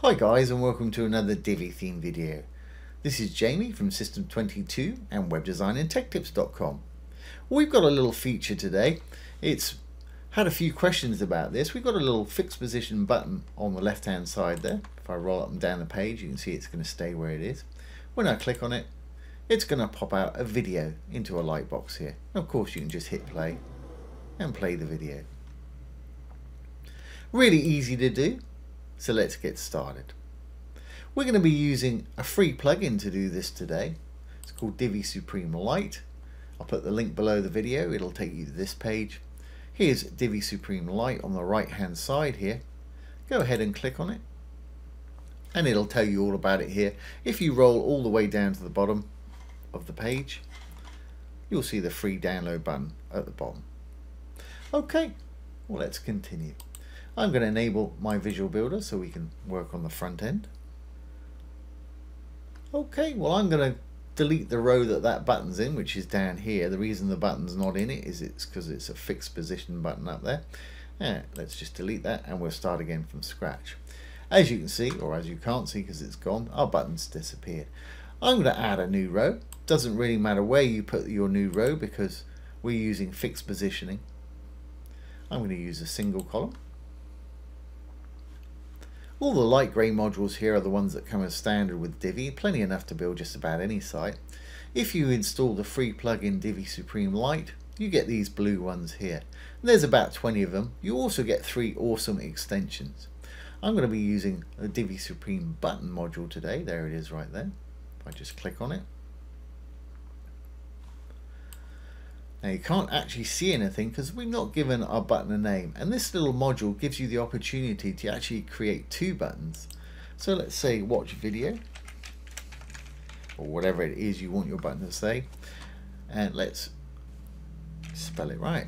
Hi guys and welcome to another Divi theme video. This is Jamie from System 22 and webdesignandtechtips.com. We've got a little feature today. It's had a few questions about this. We've got a little fixed position button on the left hand side there. If I roll up and down the page you can see it's going to stay where it is. When I click on it, it's going to pop out a video into a light box here. And of course you can just hit play and play the video. Really easy to do. So let's get started. We're going to be using a free plugin to do this today. It's called Divi Supreme Lite. I'll put the link below the video. It'll take you to this page. Here's Divi Supreme Lite on the right hand side here. Go ahead and click on it and it'll tell you all about it here. If you roll all the way down to the bottom of the page, you'll see the free download button at the bottom. Okay, well let's continue. I'm going to enable my visual builder so we can work on the front end. Okay, well I'm going to delete the row that button's in, which is down here. The reason the button's not in it is it's because it's a fixed position button up there. Yeah, let's just delete that and we'll start again from scratch. As you can see, or as you can't see because it's gone, our button's disappeared. I'm going to add a new row. Doesn't really matter where you put your new row because we're using fixed positioning. I'm going to use a single column. All the light grey modules here are the ones that come as standard with Divi, plenty enough to build just about any site. If you install the free plugin Divi Supreme Lite, you get these blue ones here. And there's about 20 of them. You also get 3 awesome extensions. I'm going to be using the Divi Supreme button module today. There it is right there. If I just click on it. Now you can't actually see anything because we've not given our button a name, and this little module gives you the opportunity to actually create 2 buttons. So let's say watch video or whatever it is you want your button to say, and let's spell it right.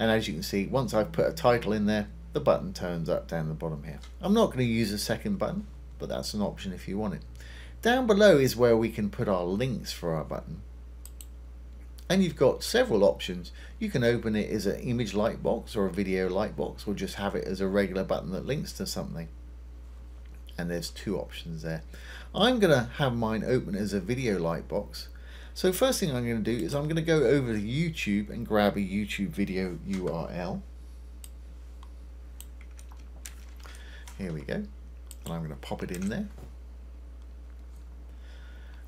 And as you can see, once I've put a title in there, the button turns up down the bottom here. I'm not going to use a second button, but that's an option if you want it. Down below is where we can put our links for our button. And you've got several options. You can open it as an image lightbox or a video lightbox, or just have it as a regular button that links to something. And there's 2 options there. I'm going to have mine open as a video lightbox. So first thing I'm going to do is I'm going to go over to YouTube and grab a YouTube video URL. Here we go. And I'm going to pop it in there.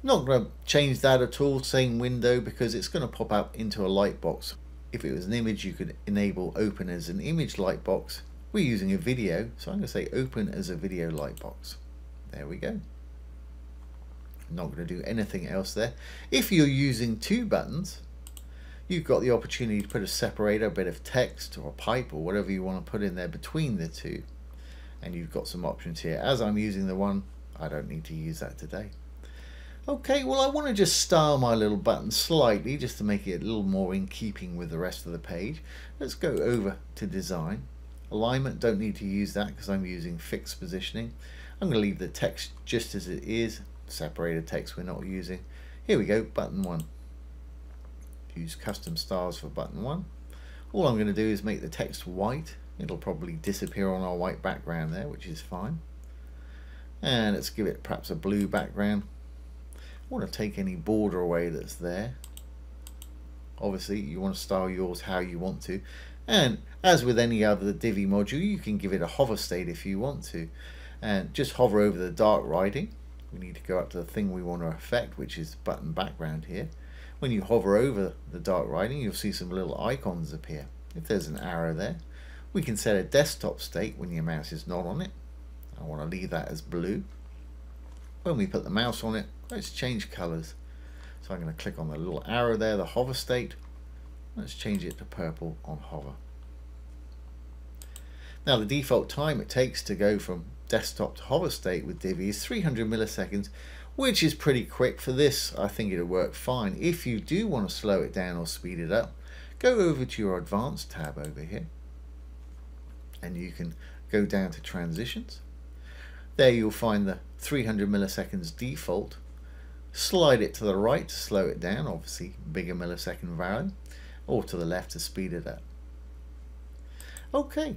Not going to change that at all, same window, because it's going to pop up into a light box. If it was an image, you could enable open as an image light box. We're using a video, so I'm going to say open as a video light box. There we go. Not going to do anything else there. If you're using 2 buttons, you've got the opportunity to put a separator, a bit of text or a pipe or whatever you want to put in there between the 2. And you've got some options here. As I'm using the one, I don't need to use that today. Okay, well I want to just style my little button slightly just to make it a little more in keeping with the rest of the page. Let's go over to design. Alignment, don't need to use that because I'm using fixed positioning. I'm going to leave the text just as it is. Separated text we're not using. Here we go, button 1. Use custom styles for button 1. All I'm going to do is make the text white. It'll probably disappear on our white background there, which is fine. And let's give it perhaps a blue background. I want to take any border away that's there. Obviously you want to style yours how you want to, and as with any other Divi module you can give it a hover state if you want to, and just hover over the dark writing. We need to go up to the thing we want to affect, which is button background here. When you hover over the dark writing you'll see some little icons appear. If there's an arrow there, we can set a desktop state when your mouse is not on it. I want to leave that as blue. When we put the mouse on it, let's change colors. So I'm going to click on the little arrow there, the hover state. Let's change it to purple on hover. Now the default time it takes to go from desktop to hover state with Divi is 300 milliseconds, which is pretty quick. For this, I think it'll work fine. If you do want to slow it down or speed it up, go over to your advanced tab over here and you can go down to transitions. There you'll find the 300 milliseconds default. Slide it to the right to slow it down, obviously bigger millisecond value, or to the left to speed it up. Okay,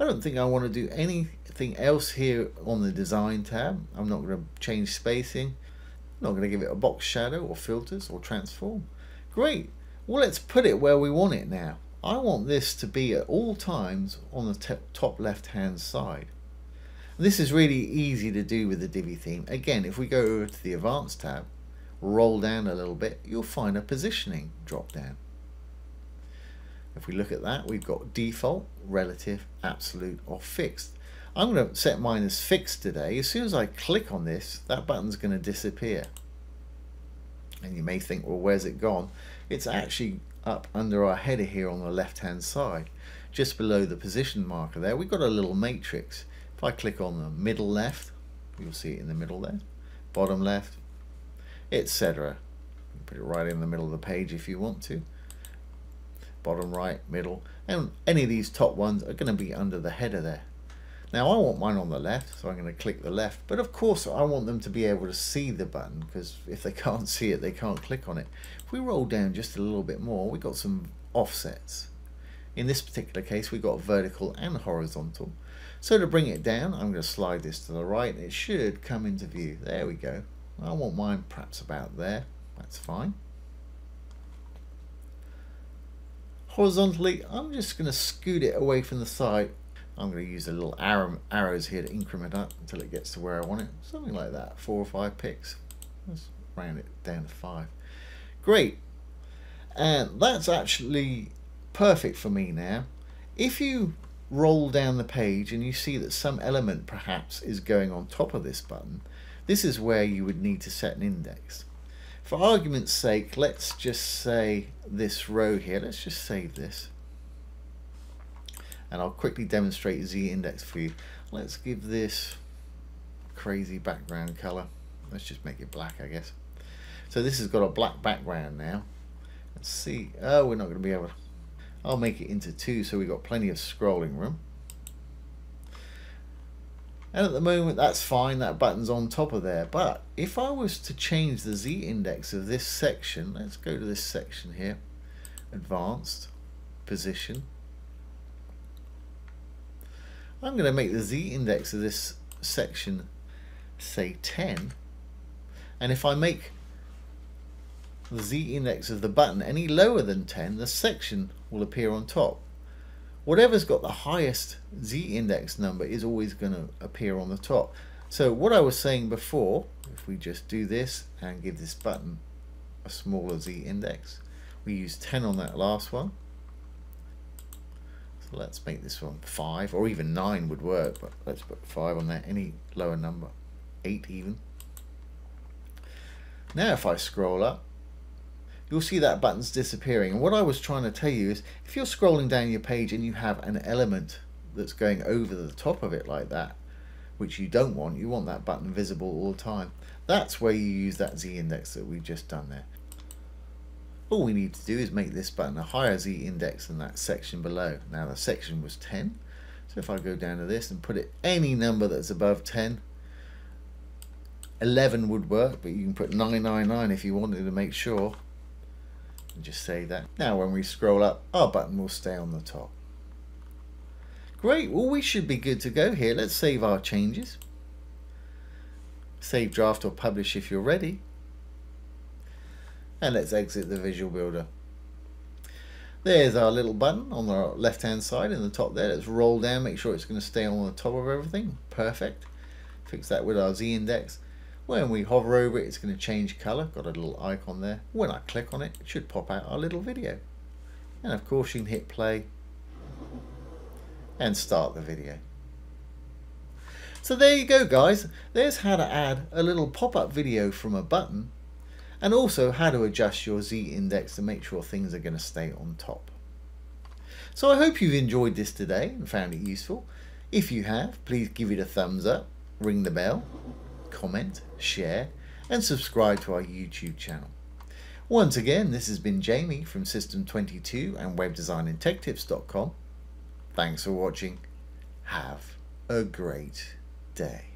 I don't think I want to do anything else here on the design tab. I'm not going to change spacing. I'm not going to give it a box shadow or filters or transform. Great. Well, let's put it where we want it now. I want this to be at all times on the top left hand side. And this is really easy to do with the Divi theme. Again, if we go over to the Advanced tab, roll down a little bit, you'll find a positioning drop down. If we look at that, we've got default, relative, absolute, or fixed. I'm going to set mine as fixed today. As soon as I click on this, that button's going to disappear. And you may think, well, where's it gone? It's actually up under our header here on the left-hand side, just below the position marker there. We've got a little matrix. If I click on the middle left, you'll see it in the middle there, bottom left, etc. Put it right in the middle of the page if you want to. Bottom right, middle, and any of these top ones are going to be under the header there. Now I want mine on the left, so I'm going to click the left, but of course I want them to be able to see the button, because if they can't see it, they can't click on it. If we roll down just a little bit more, we've got some offsets. In this particular case, we've got vertical and horizontal. So to bring it down, I'm going to slide this to the right, and it should come into view. There we go. I want mine perhaps about there. That's fine. Horizontally, I'm just going to scoot it away from the side. I'm going to use the little arrows here to increment up until it gets to where I want it. Something like that, 4 or 5 picks. Let's round it down to 5. Great. And that's actually perfect for me now. If you roll down the page and you see that some element perhaps is going on top of this button, this is where you would need to set an index. For argument's sake, let's just say this row here, let's just save this. And I'll quickly demonstrate Z index for you. Let's give this crazy background color. Let's just make it black, I guess. So this has got a black background now. Let's see. Oh, we're not going to be able to. I'll make it into 2 so we've got plenty of scrolling room. And at the moment, that's fine, that button's on top of there. But if I was to change the Z index of this section, let's go to this section here, Advanced, Position. I'm going to make the Z index of this section, say 10. And if I make the Z index of the button any lower than 10, the section will appear on top. Whatever's got the highest Z index number is always going to appear on the top. So what I was saying before, if we just do this and give this button a smaller Z index, we use 10 on that last one. So let's make this one 5, or even 9 would work, but let's put 5 on there, any lower number, 8 even. Now if I scroll up, you'll see that button's disappearing. And what I was trying to tell you is, if you're scrolling down your page and you have an element that's going over the top of it like that, which you don't want, you want that button visible all the time. That's where you use that Z index that we've just done there. All we need to do is make this button a higher Z index than that section below. Now the section was 10. So if I go down to this and put it any number that's above 10, 11 would work, but you can put 999 if you wanted to make sure. And just say that. Now when we scroll up, our button will stay on the top. Great, well we should be good to go here. Let's save our changes. Save draft or publish if you're ready. And let's exit the Visual Builder. There's our little button on the left hand side in the top there. Let's roll down, make sure it's going to stay on the top of everything. Perfect. Fix that with our Z index. When we hover over it, it's going to change colour. Got a little icon there. When I click on it, it should pop out our little video. And of course, you can hit play and start the video. So there you go, guys. There's how to add a little pop-up video from a button, and also how to adjust your Z index to make sure things are going to stay on top. So I hope you've enjoyed this today and found it useful. If you have, please give it a thumbs up, ring the bell, comment, share, and subscribe to our YouTube channel. Once again, this has been Jamie from System 22 and webdesignandtechtips.com. Thanks for watching. Have a great day.